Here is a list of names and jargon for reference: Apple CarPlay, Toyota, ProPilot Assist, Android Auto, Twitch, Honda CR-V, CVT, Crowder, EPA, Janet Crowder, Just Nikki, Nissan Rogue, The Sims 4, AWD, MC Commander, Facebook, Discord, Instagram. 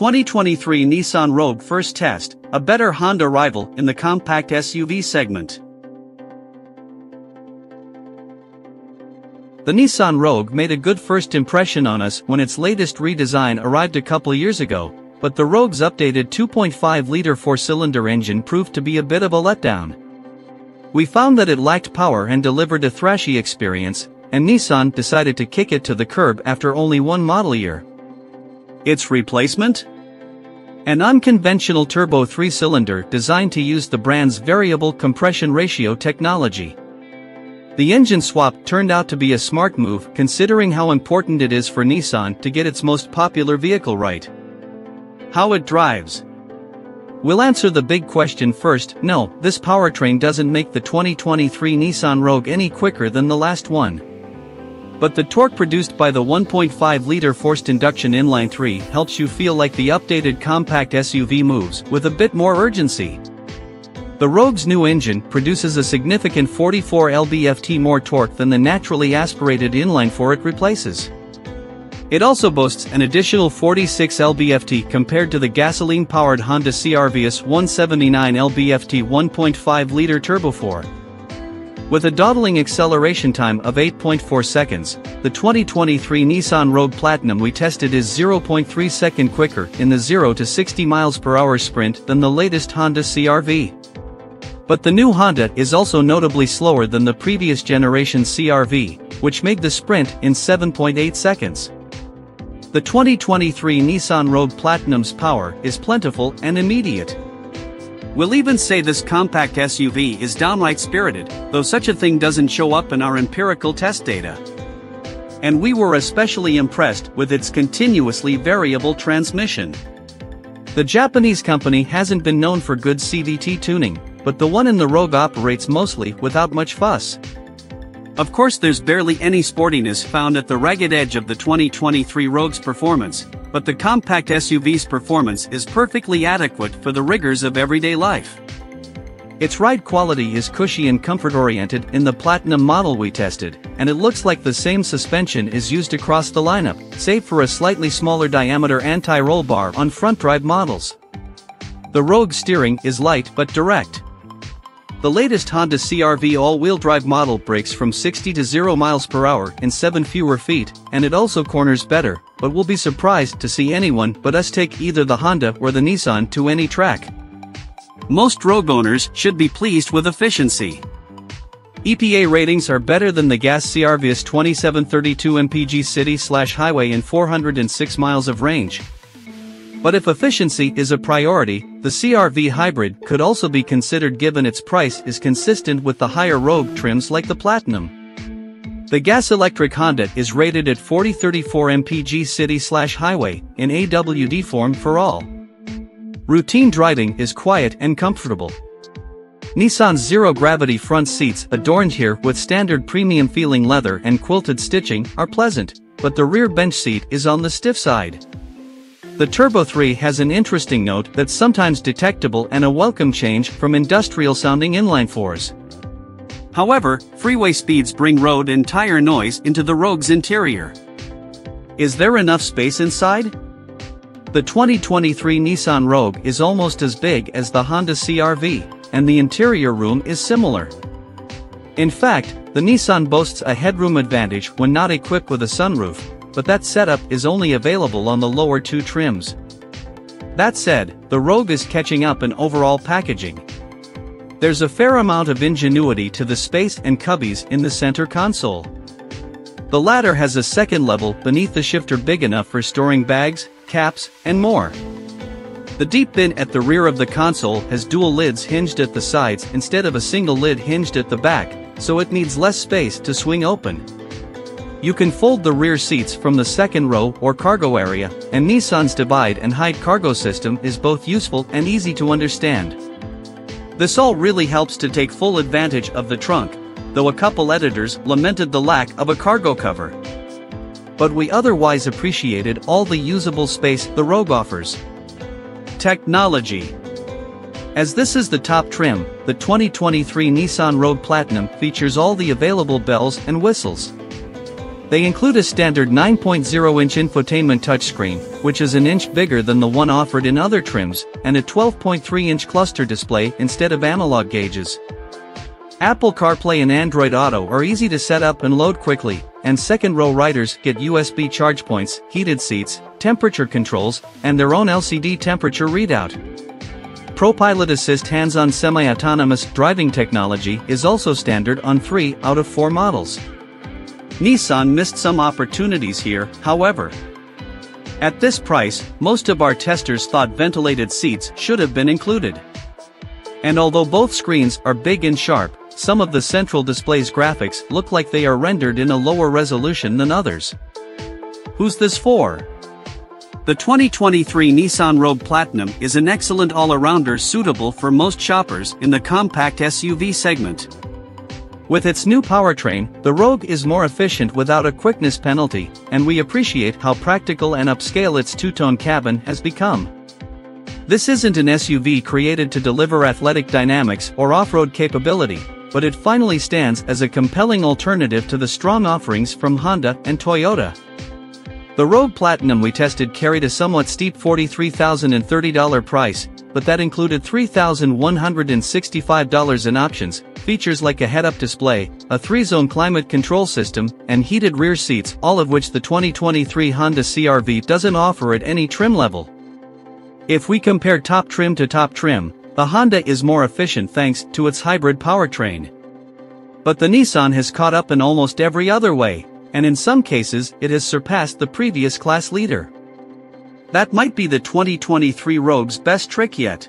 2023 Nissan Rogue first test, a better Honda rival in the compact SUV segment. The Nissan Rogue made a good first impression on us when its latest redesign arrived a couple years ago, but the Rogue's updated 2.5-liter four-cylinder engine proved to be a bit of a letdown. We found that it lacked power and delivered a thrashy experience, and Nissan decided to kick it to the curb after only one model year. Its replacement? An unconventional turbo three-cylinder designed to use the brand's variable compression ratio technology. The engine swap turned out to be a smart move considering how important it is for Nissan to get its most popular vehicle right. How it drives? We'll answer the big question first. No, this powertrain doesn't make the 2023 Nissan Rogue any quicker than the last one. But the torque produced by the 1.5-liter forced induction inline-3 helps you feel like the updated compact SUV moves with a bit more urgency. The Rogue's new engine produces a significant 44 lb-ft more torque than the naturally aspirated inline-4 it replaces. It also boasts an additional 46 lb-ft compared to the gasoline-powered Honda CR-V's 179 lb-ft 1.5-liter turbo-4. With a dawdling acceleration time of 8.4 seconds, the 2023 Nissan Rogue Platinum we tested is 0.3 seconds quicker in the 0 to 60 mph sprint than the latest Honda CR-V. But the new Honda is also notably slower than the previous generation CR-V, which made the sprint in 7.8 seconds. The 2023 Nissan Rogue Platinum's power is plentiful and immediate. We'll even say this compact SUV is downright spirited, though such a thing doesn't show up in our empirical test data. And we were especially impressed with its continuously variable transmission. The Japanese company hasn't been known for good CVT tuning, but the one in the Rogue operates mostly without much fuss. Of course, there's barely any sportiness found at the ragged edge of the 2023 Rogue's performance, but the compact SUV's performance is perfectly adequate for the rigors of everyday life. Its ride quality is cushy and comfort-oriented in the Platinum model we tested, and it looks like the same suspension is used across the lineup, save for a slightly smaller diameter anti-roll bar on front-drive models. The Rogue steering is light but direct. The latest Honda CR-V all-wheel drive model brakes from 60 to 0 mph in 7 fewer feet, and it also corners better, but we'll be surprised to see anyone but us take either the Honda or the Nissan to any track. Most Rogue owners should be pleased with efficiency. EPA ratings are better than the gas CR-V's 2732 mpg city/highway and 406 miles of range. But if efficiency is a priority, the CR-V hybrid could also be considered given its price is consistent with the higher Rogue trims like the Platinum. The gas-electric Honda is rated at 4034 mpg city/highway, in AWD form for all. Routine driving is quiet and comfortable. Nissan's zero-gravity front seats, adorned here with standard premium-feeling leather and quilted stitching, are pleasant, but the rear bench seat is on the stiff side. The Turbo 3 has an interesting note that's sometimes detectable and a welcome change from industrial-sounding inline-4s. However, freeway speeds bring road and tire noise into the Rogue's interior. Is there enough space inside? The 2023 Nissan Rogue is almost as big as the Honda CR-V, and the interior room is similar. In fact, the Nissan boasts a headroom advantage when not equipped with a sunroof, but that setup is only available on the lower two trims. That said, the Rogue is catching up in overall packaging. There's a fair amount of ingenuity to the space and cubbies in the center console. The latter has a second level beneath the shifter big enough for storing bags, caps, and more. The deep bin at the rear of the console has dual lids hinged at the sides instead of a single lid hinged at the back, so it needs less space to swing open. You can fold the rear seats from the second row or cargo area, and Nissan's divide and hide cargo system is both useful and easy to understand. This all really helps to take full advantage of the trunk, though a couple editors lamented the lack of a cargo cover. But we otherwise appreciated all the usable space the Rogue offers. Technology. As this is the top trim, the 2023 Nissan Rogue Platinum features all the available bells and whistles. They include a standard 9.0-inch infotainment touchscreen, which is an inch bigger than the one offered in other trims, and a 12.3-inch cluster display instead of analog gauges. Apple CarPlay and Android Auto are easy to set up and load quickly, and second-row riders get USB charge points, heated seats, temperature controls, and their own LCD temperature readout. ProPilot Assist hands-on semi-autonomous driving technology is also standard on 3 out of 4 models. Nissan missed some opportunities here, however. At this price, most of our testers thought ventilated seats should have been included. And although both screens are big and sharp, some of the central display's graphics look like they are rendered in a lower resolution than others. Who's this for? The 2023 Nissan Rogue Platinum is an excellent all-arounder suitable for most shoppers in the compact SUV segment. With its new powertrain, the Rogue is more efficient without a quickness penalty, and we appreciate how practical and upscale its two-tone cabin has become. This isn't an SUV created to deliver athletic dynamics or off-road capability, but it finally stands as a compelling alternative to the strong offerings from Honda and Toyota. The Rogue Platinum we tested carried a somewhat steep $43,030 price, but that included $3,165 in options, features like a head-up display, a 3-zone climate control system, and heated rear seats, all of which the 2023 Honda CR-V doesn't offer at any trim level. If we compare top trim to top trim, the Honda is more efficient thanks to its hybrid powertrain. But the Nissan has caught up in almost every other way, and in some cases it has surpassed the previous class leader. That might be the 2023 Rogue's best trick yet.